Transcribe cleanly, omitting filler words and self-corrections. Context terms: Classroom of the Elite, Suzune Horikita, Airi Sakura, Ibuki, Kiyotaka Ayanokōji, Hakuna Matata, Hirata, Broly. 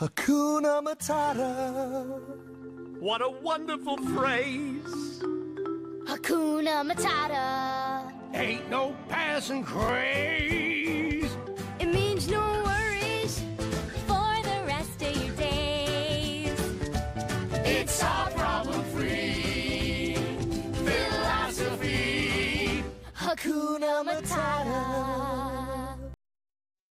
Hakuna Matata. What a wonderful phrase. Hakuna Matata. Ain't no passing craze. It means no worries for the rest of your days. It's our problem-free philosophy. Hakuna Matata.